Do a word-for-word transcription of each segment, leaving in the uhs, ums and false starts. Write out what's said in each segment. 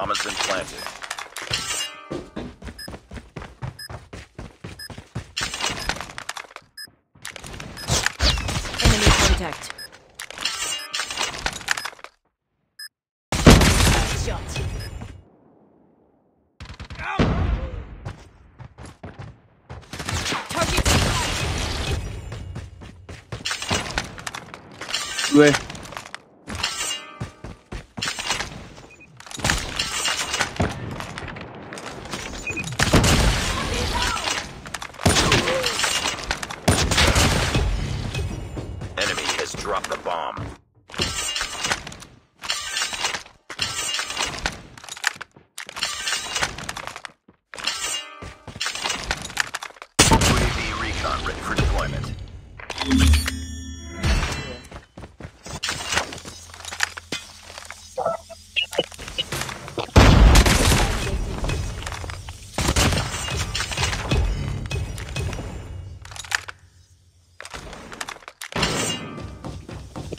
Bomb has been planted. Enemy contact. Shot. Target. Where? Drop the bomb. U A V recon ready for deployment.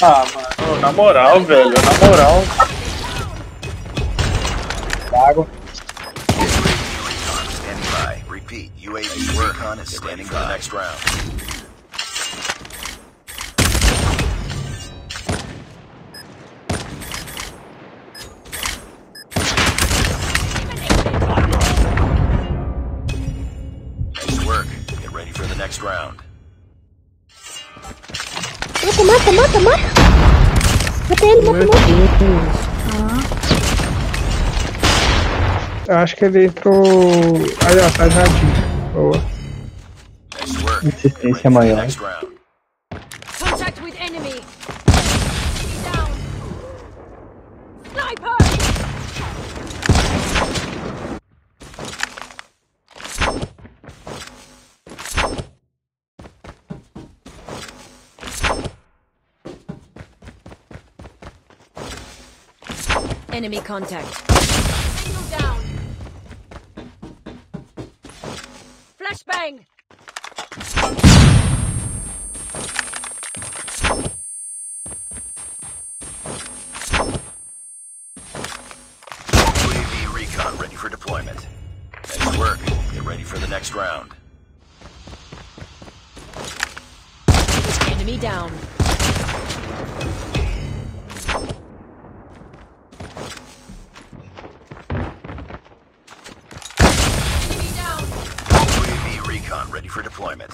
Ah, mano, na moral, velho, na moral. Lago. Standing by. Repeat. U A V recon is standing for the next round. Nice work. Get ready for the next round. Mata, mata, mata, mata! Mata ele, mata, mata! Eu acho que ele entrou... Aí ó, tá erradinho. Boa. Insistência maior. Contact with enemy! Enemy down! Sniper! Enemy contact. Single down. Flashbang. U A V recon ready for deployment. Nice work. Get ready for the next round. Enemy down. Ready for deployment.